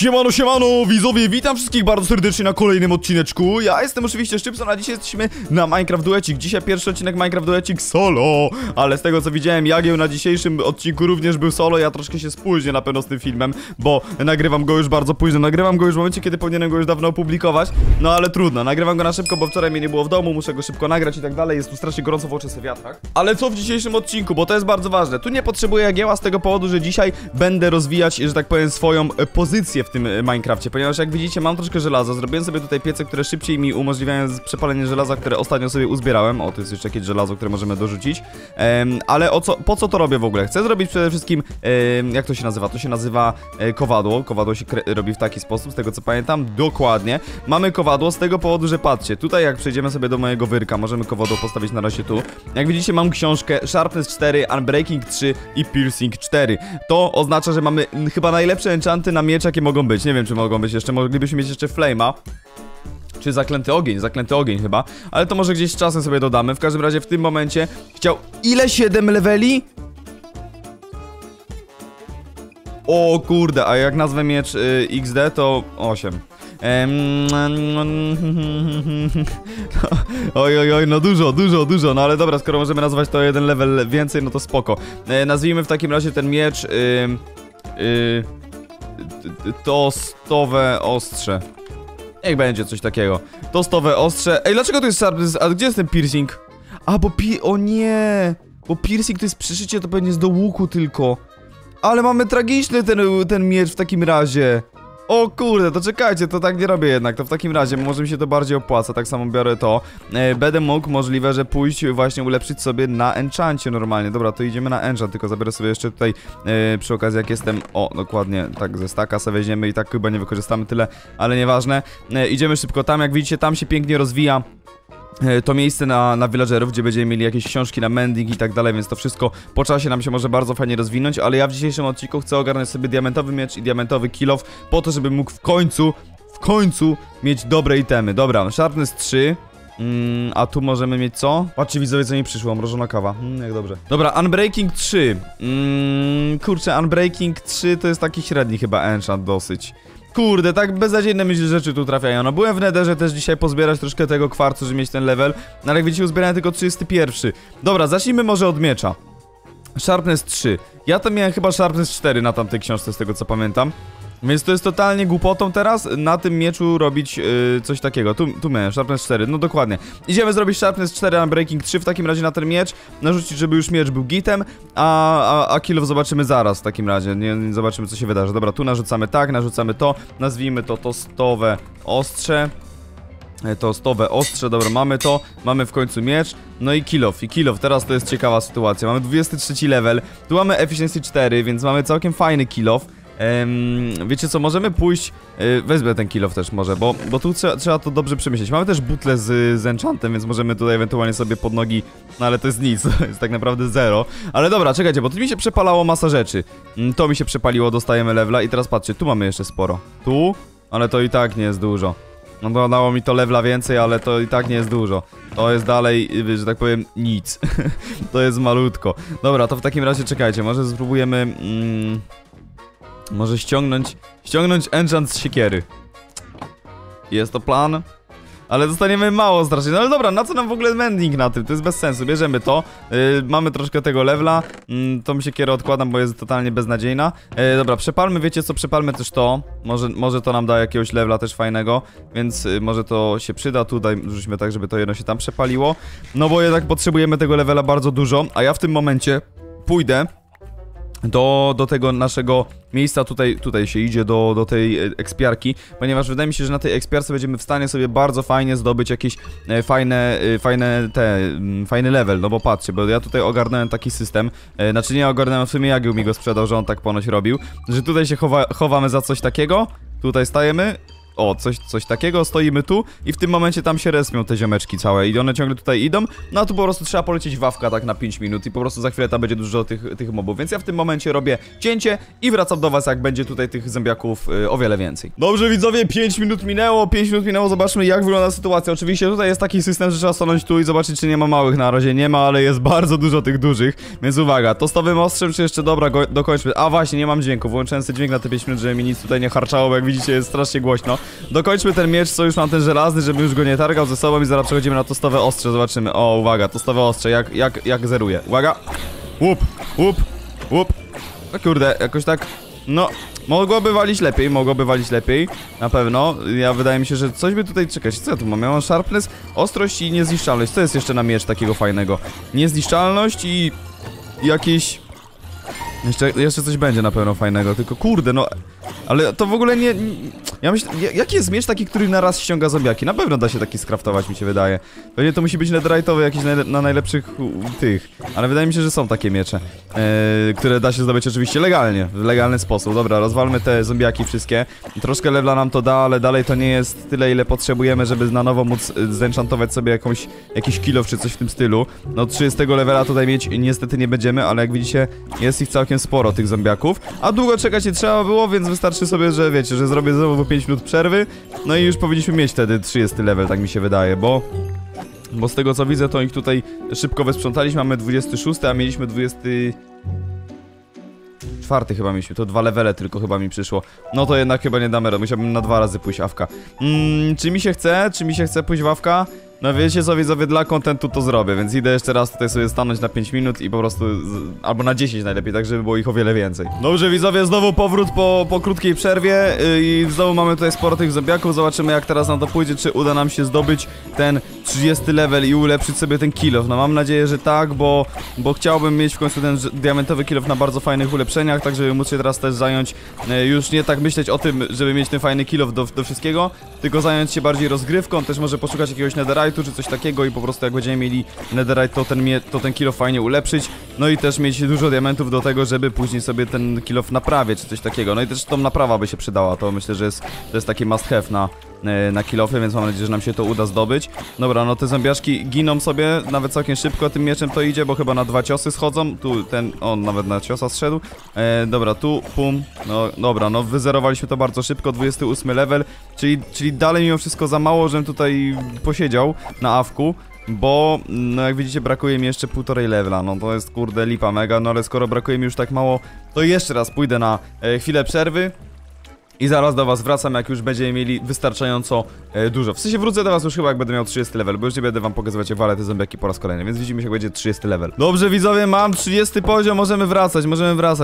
Siemano, siemano, widzowie, witam wszystkich bardzo serdecznie na kolejnym odcineczku. Ja jestem oczywiście Szczypsa, a dzisiaj jesteśmy na Minecraft Duecik. Dzisiaj pierwszy odcinek Minecraft Duecik solo. Ale z tego co widziałem, Jagieł na dzisiejszym odcinku również był solo. Ja troszkę się spóźnię na pewno z tym filmem, bo nagrywam go już bardzo późno. Nagrywam go już w momencie, kiedy powinienem go już dawno opublikować. No ale trudno, nagrywam go na szybko, bo wczoraj mnie nie było w domu. Muszę go szybko nagrać i tak dalej. Jest tu strasznie gorąco w oczy se wiatrak. Ale co w dzisiejszym odcinku, bo to jest bardzo ważne. Tu nie potrzebuję Jagieła z tego powodu, że dzisiaj będę rozwijać, że tak powiem, swoją pozycję w tym Minecrafcie, ponieważ jak widzicie mam troszkę żelaza, zrobiłem sobie tutaj piece, które szybciej mi umożliwiają przepalenie żelaza, które ostatnio sobie uzbierałem. O, to jest jeszcze jakieś żelazo, które możemy dorzucić. Ale po co to robię w ogóle? Chcę zrobić przede wszystkim, jak to się nazywa? To się nazywa kowadło. Kowadło się robi w taki sposób, z tego co pamiętam, dokładnie. Mamy kowadło z tego powodu, że patrzcie, tutaj jak przejdziemy sobie do mojego wyrka, możemy kowadło postawić na razie tu. Jak widzicie mam książkę Sharpness 4, Unbreaking 3 i Piercing 4. To oznacza, że mamy chyba najlepsze enchanty na miecz, jakie mogą być. Nie wiem, czy mogą być jeszcze. Moglibyśmy mieć jeszcze flame'a. Czy zaklęty ogień chyba. Ale to może gdzieś z czasem sobie dodamy. W każdym razie w tym momencie chciał... Ile? 7 leveli? O kurde, a jak nazwę miecz XD to 8. Oj, oj, oj, no dużo, no ale dobra, skoro możemy nazwać to jeden level więcej, no to spoko. Nazwijmy w takim razie ten miecz Tostowe ostrze. Niech będzie coś takiego. Tostowe ostrze. Ej, dlaczego to jest Sharpness? A gdzie jest ten piercing? A, bo o nie! Bo piercing to jest przyszycie, to pewnie jest do łuku tylko. Ale mamy tragiczny ten miecz w takim razie. O kurde, to czekajcie, to tak nie robię jednak, to w takim razie, może mi się to bardziej opłaca, tak samo biorę to. Będę mógł, możliwe, że pójść właśnie ulepszyć sobie na enchancie normalnie. Dobra, to idziemy na enchant, tylko zabiorę sobie jeszcze tutaj przy okazji jak jestem, o dokładnie, tak ze staka sobie weźmiemy i tak chyba nie wykorzystamy tyle, ale nieważne. Idziemy szybko tam, jak widzicie tam się pięknie rozwija to miejsce na villagerów, gdzie będziemy mieli jakieś książki na mending i tak dalej, więc to wszystko po czasie nam się może bardzo fajnie rozwinąć, ale ja w dzisiejszym odcinku chcę ogarnąć sobie diamentowy miecz i diamentowy kill off, po to, żebym mógł w końcu mieć dobre itemy. Dobra, Sharpness 3. A tu możemy mieć co? Patrzcie widzowie, co mi przyszło, mrożona kawa, jak dobrze. Dobra, Unbreaking 3. Kurczę, Unbreaking 3 to jest taki średni chyba enchant dosyć. Kurde, tak beznadziejne rzeczy tu trafiają. No byłem w netherze też dzisiaj pozbierać troszkę tego kwarcu, żeby mieć ten level. No ale jak widzicie uzbierałem tylko 31. Dobra, zacznijmy może od miecza. Sharpness 3. Ja tam miałem chyba Sharpness 4 na tamtej książce, z tego co pamiętam. Więc to jest totalnie głupotą teraz na tym mieczu robić coś takiego. Tu miałem Sharpness 4, no dokładnie. Idziemy zrobić Sharpness 4 na Breaking 3 w takim razie na ten miecz. Narzucić, żeby już miecz był gitem. A kill off zobaczymy zaraz w takim razie. Nie zobaczymy co się wydarzy. Dobra, tu narzucamy tak, narzucamy to. Nazwijmy to tostowe ostrze. Tostowe ostrze, dobra, mamy to. Mamy w końcu miecz. No i kill off, teraz to jest ciekawa sytuacja. Mamy 23 level, tu mamy Efficiency 4, więc mamy całkiem fajny kill off. Wiecie co, możemy pójść, wezmę ten kill off też może, bo tu trzeba to dobrze przemyśleć. Mamy też butle z enchantem, więc możemy tutaj ewentualnie sobie pod nogi, no ale to jest nic, to jest tak naprawdę zero. Ale dobra, czekajcie, bo tu mi się przepalało masa rzeczy. To mi się przepaliło, dostajemy levela i teraz patrzcie, tu mamy jeszcze sporo. Tu, ale to i tak nie jest dużo. No to dało mi to levela więcej, ale to i tak nie jest dużo. To jest dalej, że tak powiem, nic. To jest malutko. Dobra, to w takim razie czekajcie, może spróbujemy... Może ściągnąć enchant z siekiery. Jest to plan. Ale dostaniemy mało strasznie. No ale dobra, na co nam w ogóle mending na tym? To jest bez sensu, bierzemy to. Mamy troszkę tego levela. Tą siekierę odkładam, bo jest totalnie beznadziejna. Dobra, przepalmy, wiecie co, przepalmy też to. Może to nam da jakiegoś levela też fajnego. Więc może to się przyda. Tutaj rzućmy tak, żeby to jedno się tam przepaliło. No bo jednak potrzebujemy tego levela bardzo dużo. A ja w tym momencie pójdę do tego naszego miejsca, tutaj się idzie do tej ekspiarki, ponieważ wydaje mi się, że na tej ekspiarce będziemy w stanie sobie bardzo fajnie zdobyć jakieś fajny level, no bo patrzcie, bo ja tutaj ogarnąłem taki system, znaczy nie ogarnąłem, w sumie Jagieł mi go sprzedał, że on tak ponoć robił, że tutaj się chowamy za coś takiego, tutaj stajemy. o, coś takiego, stoimy tu i w tym momencie tam się respią te ziomeczki całe i one ciągle tutaj idą, no a tu po prostu trzeba polecieć wawka tak na 5 minut i po prostu za chwilę tam będzie dużo tych mobów, więc ja w tym momencie robię cięcie i wracam do was, jak będzie tutaj tych zębiaków o wiele więcej. Dobrze widzowie, 5 minut minęło, zobaczmy jak wygląda sytuacja. Oczywiście tutaj jest taki system, że trzeba stanąć tu i zobaczyć, czy nie ma małych. Na razie nie ma, ale jest bardzo dużo tych dużych, więc uwaga, Tostowym ostrzem czy jeszcze, dobra, dokończmy, a właśnie nie mam dźwięku, włączyłem sobie dźwięk na te 5 minut, żeby mi nic tutaj nie harczało, bo jak widzicie jest strasznie głośno. Dokończmy ten miecz, co już mam ten żelazny, żeby już go nie targał ze sobą i zaraz przechodzimy na Tostowe ostrze, zobaczymy, o uwaga, Tostowe ostrze, jak zeruje, uwaga, łup, łup, łup, no kurde, jakoś tak, no... Mogłoby walić lepiej, na pewno. Ja wydaje mi się, że coś by tutaj... Czekać, co ja tu mam? Ja mam sharpness, ostrość i niezniszczalność. Co jest jeszcze na miecz takiego fajnego? Niezniszczalność i... jakieś... Jeszcze coś będzie na pewno fajnego, tylko kurde, no... Ale to w ogóle nie... Ja myślę, jaki jest miecz taki, który na raz ściąga zombiaki? Na pewno da się taki skraftować, mi się wydaje. Pewnie to musi być netherite'owy jakiś na najlepszych tych. Ale wydaje mi się, że są takie miecze, które da się zdobyć oczywiście legalnie, w legalny sposób. Dobra, rozwalmy te zombiaki wszystkie. Troszkę levela nam to da, ale dalej to nie jest tyle, ile potrzebujemy, żeby na nowo móc zenchantować sobie jakiś kilof czy coś w tym stylu. No 30 levela tutaj mieć niestety nie będziemy, ale jak widzicie jest ich całkiem sporo, tych zombiaków. A długo czekać nie trzeba było, więc wystarczy sobie, że wiecie, że zrobię znowu 5 minut przerwy, no i już powinniśmy mieć wtedy 30 level, tak mi się wydaje, bo z tego co widzę, to ich tutaj szybko wysprzątaliśmy, mamy 26, a mieliśmy 24 chyba mieliśmy, to 2 levele tylko chyba mi przyszło, no to jednak chyba nie damy, musiałbym na 2 razy pójść awka. Czy mi się chce pójść awka? No wiecie co widzowie, dla kontentu to zrobię, więc idę jeszcze raz tutaj sobie stanąć na 5 minut i po prostu, albo na 10 najlepiej, tak żeby było ich o wiele więcej. Dobrze widzowie, znowu powrót po krótkiej przerwie i znowu mamy tutaj sporo tych zombiaków, zobaczymy jak teraz nam to pójdzie, czy uda nam się zdobyć ten 30 level i ulepszyć sobie ten kill off. No mam nadzieję, że tak, bo chciałbym mieć w końcu ten diamentowy kill off na bardzo fajnych ulepszeniach, tak żeby móc się teraz też zająć, już nie tak myśleć o tym, żeby mieć ten fajny kill off do wszystkiego, tylko zająć się bardziej rozgrywką, też może poszukać jakiegoś netherite'a czy coś takiego i po prostu jak będziemy mieli netherite, to ten kill off fajnie ulepszyć, no i też mieć dużo diamentów do tego, żeby później sobie ten kill off naprawiać czy coś takiego, no i też tą naprawa by się przydała, to myślę, że to jest taki must have na kill offy, więc mam nadzieję, że nam się to uda zdobyć. Dobra, no te zombiaszki giną sobie, nawet całkiem szybko tym mieczem to idzie, bo chyba na 2 ciosy schodzą, tu ten, on nawet na ciosa zszedł, dobra, tu, pum, no dobra, no wyzerowaliśmy to bardzo szybko, 28 level, czyli dalej mimo wszystko za mało, żebym tutaj posiedział na awku, bo no jak widzicie brakuje mi jeszcze 1,5 levela, no to jest kurde lipa mega, no ale skoro brakuje mi już tak mało, to jeszcze raz pójdę na chwilę przerwy i zaraz do was wracam, jak już będziemy mieli wystarczająco dużo. W sensie wrócę do was już chyba, jak będę miał 30 level, bo już nie będę wam pokazywać, jak walę te zębiaki po raz kolejny, więc widzimy się, jak będzie 30 level. Dobrze widzowie, mam 30 poziom, możemy wracać.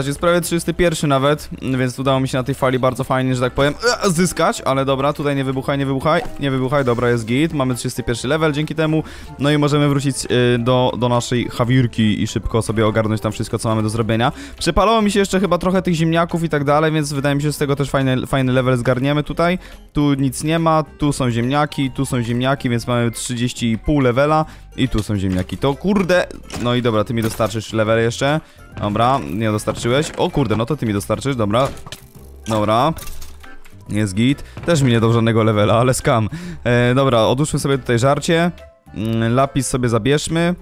Jest prawie 31 nawet, więc udało mi się na tej fali bardzo fajnie, że tak powiem, zyskać, ale dobra, tutaj nie wybuchaj, dobra, jest git, mamy 31 level dzięki temu, no i możemy wrócić do naszej chawirki i szybko sobie ogarnąć tam wszystko, co mamy do zrobienia. Przepalało mi się jeszcze chyba trochę tych ziemniaków i tak dalej, więc wydaje mi się, że z tego też fajny level zgarniemy tutaj, tu nic nie ma, tu są ziemniaki, więc mamy 30,5 levela i tu są ziemniaki, to kurde, no i dobra, ty mi dostarczysz level jeszcze, dobra, nie dostarczyłeś, o kurde, no to ty mi dostarczysz, dobra, jest git, też mi nie do żadnego levela, ale skam, dobra, odłóżmy sobie tutaj żarcie, lapis sobie zabierzmy,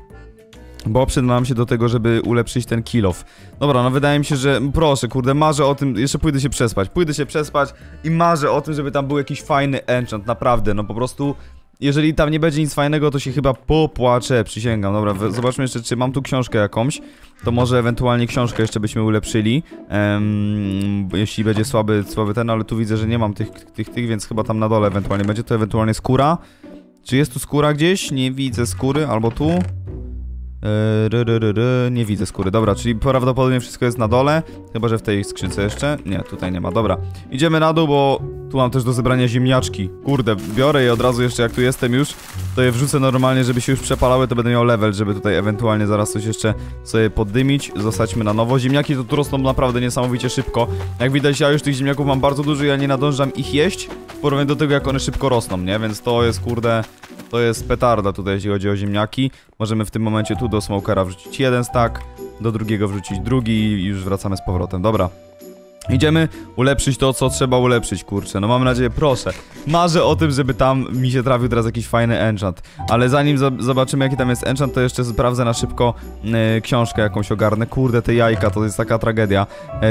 bo przydam się do tego, żeby ulepszyć ten kill off. Dobra, no wydaje mi się, że... Proszę, kurde, marzę o tym... Jeszcze pójdę się przespać i marzę o tym, żeby tam był jakiś fajny enchant, naprawdę, no po prostu... Jeżeli tam nie będzie nic fajnego, to się chyba popłaczę, przysięgam. Dobra, zobaczmy jeszcze, czy mam tu książkę jakąś. To może ewentualnie książkę jeszcze byśmy ulepszyli. Jeśli będzie słaby ten, ale tu widzę, że nie mam tych, więc chyba tam na dole ewentualnie będzie. To ewentualnie skóra. Czy jest tu skóra gdzieś? Nie widzę skóry, albo tu... nie widzę skóry, dobra, czyli prawdopodobnie wszystko jest na dole, chyba że w tej skrzynce jeszcze, nie, tutaj nie ma, dobra, idziemy na dół, bo tu mam też do zebrania ziemniaczki, kurde, biorę je od razu jeszcze, jak tu jestem już, to je wrzucę normalnie, żeby się już przepalały, to będę miał level, żeby tutaj ewentualnie zaraz coś jeszcze sobie poddymić, zostaćmy na nowo, ziemniaki to tu rosną naprawdę niesamowicie szybko, jak widać ja już tych ziemniaków mam bardzo dużo, ja nie nadążam ich jeść, w porównaniu do tego jak one szybko rosną, nie, więc to jest kurde... To jest petarda tutaj, jeśli chodzi o ziemniaki. Możemy w tym momencie tu do smokera wrzucić jeden stack, do drugiego wrzucić drugi i już wracamy z powrotem. Dobra. Idziemy ulepszyć to, co trzeba ulepszyć, kurczę. No mam nadzieję, proszę. Marzę o tym, żeby tam mi się trafił teraz jakiś fajny enchant. Ale zanim zobaczymy, jaki tam jest enchant, to jeszcze sprawdzę na szybko książkę jakąś ogarnę. Kurde, te jajka, to jest taka tragedia.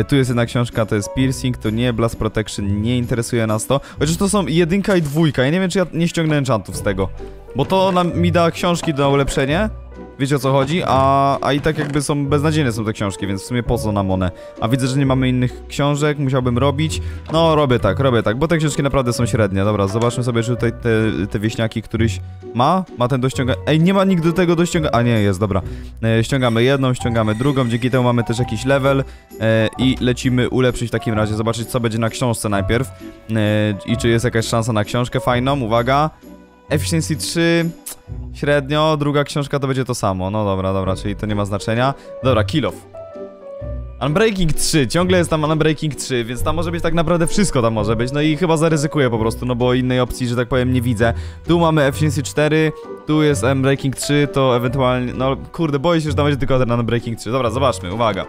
Tu jest jedna książka, to jest Piercing, to nie, Blast Protection, nie interesuje nas to. Chociaż to są 1 i 2. Ja nie wiem, czy ja nie ściągnę enchantów z tego. Bo to nam mi da książki do ulepszenia. Wiecie, o co chodzi, a i tak jakby są beznadziejne są te książki, więc w sumie po co nam one? A widzę, że nie mamy innych książek, musiałbym robić. No, robię tak, bo te książki naprawdę są średnie. Dobra, zobaczmy sobie, czy tutaj te wieśniaki któryś ma? Ma ten do ściągania? Ej, nie ma nigdy tego do ściągania. A nie, jest, dobra. Ściągamy jedną, ściągamy drugą, dzięki temu mamy też jakiś level i lecimy ulepszyć w takim razie, zobaczyć co będzie na książce najpierw i czy jest jakaś szansa na książkę fajną, uwaga. Efficiency 3, średnio, druga książka to będzie to samo, no dobra, czyli to nie ma znaczenia. Dobra, kill off. Unbreaking 3, ciągle jest tam Unbreaking 3, więc tam może być tak naprawdę wszystko tam może być, no i chyba zaryzykuję po prostu, no bo innej opcji, że tak powiem, nie widzę. Tu mamy Efficiency 4, tu jest Unbreaking 3, to ewentualnie, no kurde, boję się, że tam będzie tylko ten Unbreaking 3, dobra, zobaczmy, uwaga.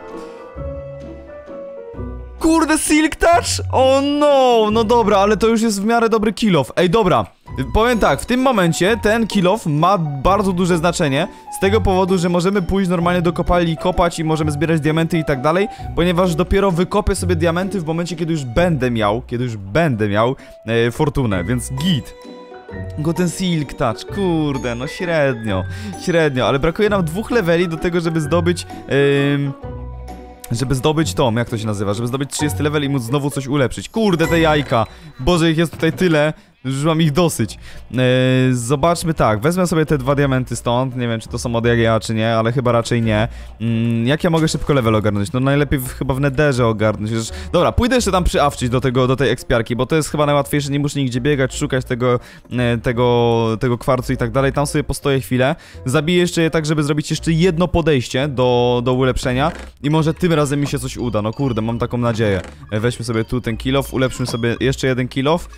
Kurde, Silk Touch? O no, no dobra, ale to już jest w miarę dobry kill off. Ej, dobra, powiem tak, w tym momencie ten kill off ma bardzo duże znaczenie. Z tego powodu, że możemy pójść normalnie do kopalni i kopać i możemy zbierać diamenty i tak dalej. Ponieważ dopiero wykopię sobie diamenty w momencie, kiedy już będę miał, fortunę, więc git. Go ten Silk Touch, kurde, no średnio, ale brakuje nam 2 leveli do tego, żeby zdobyć... żeby zdobyć tą, jak to się nazywa, żeby zdobyć 30 level i móc znowu coś ulepszyć. Kurde, te jajka! Boże, ich jest tutaj tyle, że mam ich dosyć. Zobaczmy tak, wezmę sobie te 2 diamenty stąd, nie wiem, czy to są od Jagieła, czy nie, ale chyba raczej nie. Jak ja mogę szybko level ogarnąć? No najlepiej chyba w netherze ogarnąć. Dobra, pójdę jeszcze tam przyawczyć do tej ekspiarki, bo to jest chyba najłatwiejsze, nie muszę nigdzie biegać, szukać tego kwarcu i tak dalej. Tam sobie postoję chwilę, zabiję jeszcze je tak, żeby zrobić jeszcze jedno podejście do ulepszenia i może tym razem mi się coś uda, no kurde, mam taką nadzieję. Weźmy sobie tu ten kill off, ulepszymy sobie jeszcze jeden kill off.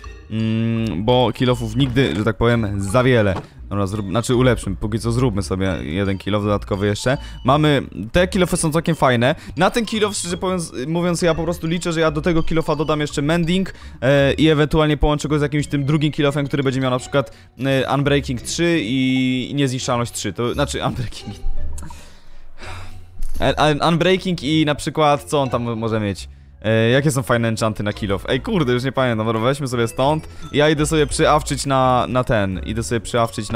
Bo kill offów nigdy, że tak powiem, za wiele. Dobra, znaczy ulepszymy, póki co zróbmy sobie jeden kill off dodatkowy jeszcze. Mamy, te kill offy są całkiem fajne. Na ten kill off, szczerze mówiąc, ja po prostu liczę, że ja do tego kill offa dodam jeszcze Mending i ewentualnie połączę go z jakimś tym drugim kill offem, który będzie miał na przykład Unbreaking 3 i Niezniszczalność 3, to znaczy Unbreaking i na przykład, co on tam może mieć? Jakie są fajne enchanty na kill off? Ej, kurde, już nie pamiętam, dobra, weźmy sobie stąd. Ja idę sobie przyawczyć na ten. Idę sobie przyawczyć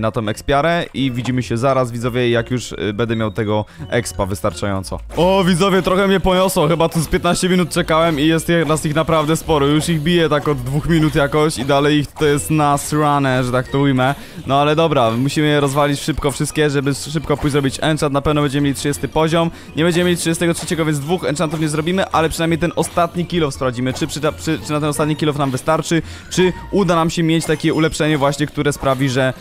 na tą ekspiarę i widzimy się zaraz, widzowie, jak już będę miał tego expa wystarczająco. O, widzowie, trochę mnie poniosło, chyba tu z 15 minut czekałem i jest nas ich naprawdę sporo. Już ich biję tak od 2 minut jakoś i dalej ich to jest nasrane, że tak to ujmę. No ale dobra, musimy je rozwalić szybko wszystkie, żeby szybko pójść zrobić enchant. Na pewno będziemy mieli 30 poziom. Nie będziemy mieli 33, więc 2 enchantów nie zrobimy, ale przynajmniej ten ostatni kill off sprawdzimy, czy na ten ostatni kill off nam wystarczy, czy uda nam się mieć takie ulepszenie właśnie, które sprawi, że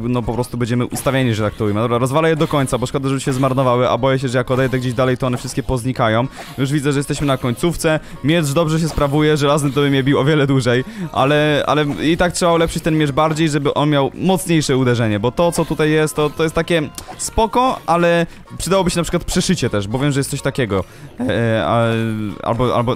no po prostu będziemy ustawieni, że tak to ujmę. Dobra, rozwalę je do końca, bo szkoda, żeby się zmarnowały, a boję się, że jak odejdę gdzieś dalej, to one wszystkie poznikają. Już widzę, że jesteśmy na końcówce, miecz dobrze się sprawuje, żelazny to by mnie bił o wiele dłużej, ale i tak trzeba ulepszyć ten miecz bardziej, żeby on miał mocniejsze uderzenie, bo to, co tutaj jest, to jest takie spoko, ale przydałoby się na przykład przeszycie też, bo wiem, że jest coś takiego.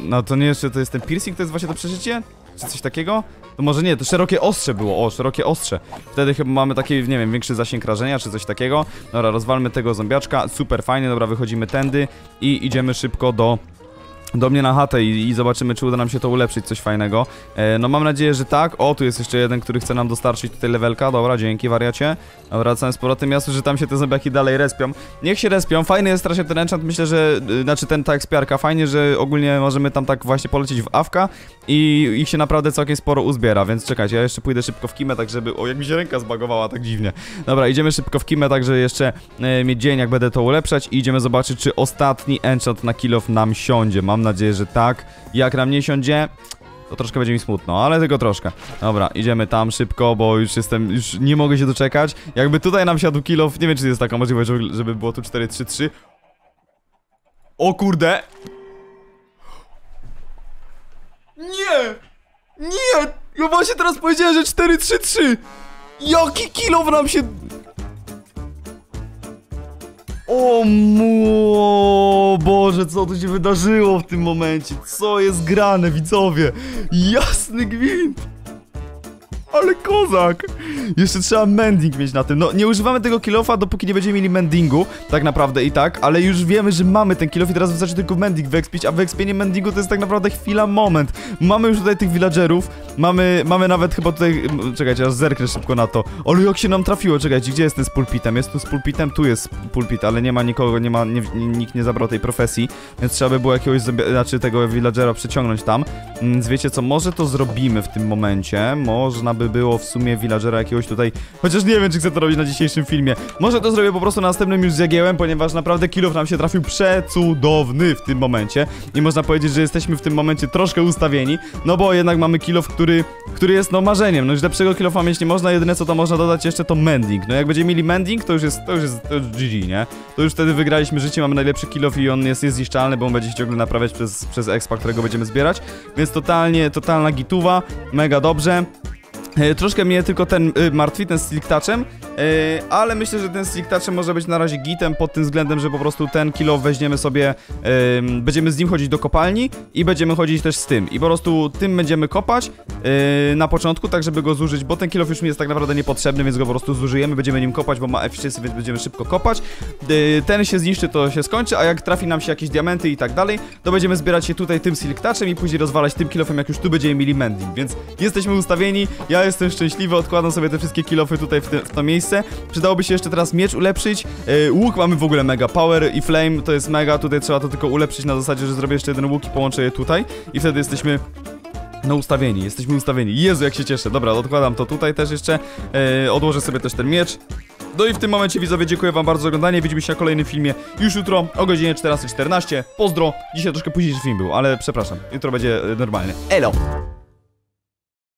No to nie jest, to jest ten piercing, to jest właśnie to przeszycie? Czy coś takiego? To może nie, to szerokie ostrze było, o, szerokie ostrze. Wtedy chyba mamy taki, nie wiem, większy zasięg rażenia, czy coś takiego. Dobra, rozwalmy tego zombiaczka, super fajnie, dobra, wychodzimy tędy i idziemy szybko do mnie na chatę i zobaczymy, czy uda nam się to ulepszyć, coś fajnego. No mam nadzieję, że tak. O, tu jest jeszcze jeden, który chce nam dostarczyć tutaj levelka. Dobra, dzięki, wariacie. Wracam z powrotem, ja słyszę, że tam się te zębiaki dalej respią. Niech się respią, fajny jest strasznie ten enchant, myślę, że... Znaczy ta ekspiarka, fajnie, że ogólnie możemy tam tak właśnie polecieć w awka i ich się naprawdę całkiem sporo uzbiera, więc czekajcie, ja jeszcze pójdę szybko w kimę, tak żeby... O, jak mi się ręka zbagowała, tak dziwnie. Dobra, idziemy szybko w kimę, tak żeby jeszcze mieć dzień, jak będę to ulepszać i idziemy zobaczyć, czy ostatni enchant na kill off nam siądzie. Mam nadzieję, że tak. Jak nam nie siądzie, to troszkę będzie mi smutno, ale tylko troszkę. Dobra, idziemy tam szybko, bo już nie mogę się doczekać. Jakby tutaj nam siadł kill off, nie wiem, czy jest taka możliwość, żeby było tu 4-3-3. O kurde! Nie! Nie! Ja właśnie teraz powiedziałem, że 4-3-3! Jaki kill off nam się... O mój Boże, co tu się wydarzyło w tym momencie? Co jest grane, widzowie? Jasny gwint! Ale kozak! Jeszcze trzeba mending mieć na tym. No, nie używamy tego kill-offa, dopóki nie będziemy mieli mendingu. Tak naprawdę i tak, ale już wiemy, że mamy ten kill-off i teraz wystarczy tylko mending wyekspić, a wyekspienie mendingu to jest tak naprawdę chwila, moment. Mamy już tutaj tych villagerów, mamy nawet chyba tutaj... Czekajcie, aż zerknę szybko na to. Ale jak się nam trafiło, czekajcie, gdzie jest ten z pulpitem? Jest tu z pulpitem, tu jest pulpit, ale nie ma nikogo, nie ma, nikt nie zabrał tej profesji, więc trzeba by było jakiegoś, znaczy tego villagera przyciągnąć tam. Więc wiecie co, może to zrobimy w tym momencie, można by było w sumie villagera jakiegoś tutaj, chociaż nie wiem, czy chcę to robić na dzisiejszym filmie. Może to zrobię po prostu na następnym już z Jagiełem, ponieważ naprawdę kill-off nam się trafił przecudowny w tym momencie i można powiedzieć, że jesteśmy w tym momencie troszkę ustawieni, no bo jednak mamy kill-off, który jest no marzeniem, no już lepszego kill-offa mieć nie można, jedyne co to można dodać jeszcze to mending, no jak będziemy mieli mending, to już jest GG, nie? To już wtedy wygraliśmy życie, mamy najlepszy kill-off i on jest niezniszczalny, bo on będzie się ciągle naprawiać przez expa, którego będziemy zbierać, więc totalnie, totalna gituwa, mega dobrze. Troszkę mnie tylko ten martwi, ten z Silk Touchem, ale myślę, że ten z Silk Touchem może być na razie gitem pod tym względem, że po prostu ten kill-off weźmiemy sobie, będziemy z nim chodzić do kopalni i będziemy chodzić też z tym. I po prostu tym będziemy kopać na początku, tak żeby go zużyć, bo ten kill-off już mi jest tak naprawdę niepotrzebny, więc go po prostu zużyjemy, będziemy nim kopać, bo ma efficiency, więc będziemy szybko kopać. Ten się zniszczy, to się skończy, a jak trafi nam się jakieś diamenty i tak dalej, to będziemy zbierać się tutaj tym Silk Touchem i później rozwalać tym kill-offem, jak już tu będziemy mieli mending, więc jesteśmy ustawieni. Ja jestem szczęśliwy, odkładam sobie te wszystkie kill-offy tutaj w to miejsce. Przydałoby się jeszcze teraz miecz ulepszyć. Łuk mamy w ogóle mega, power i flame to jest mega, tutaj trzeba to tylko ulepszyć na zasadzie, że zrobię jeszcze jeden łuk i połączę je tutaj i wtedy jesteśmy... No ustawieni, jesteśmy ustawieni. Jezu, jak się cieszę. Dobra, odkładam to tutaj też jeszcze. Odłożę sobie też ten miecz. No i w tym momencie, widzowie, dziękuję wam bardzo za oglądanie. Widzimy się na kolejnym filmie już jutro o godzinie 14:14. Pozdro. Dzisiaj troszkę późniejszy film był, ale przepraszam. Jutro będzie normalny. Elo!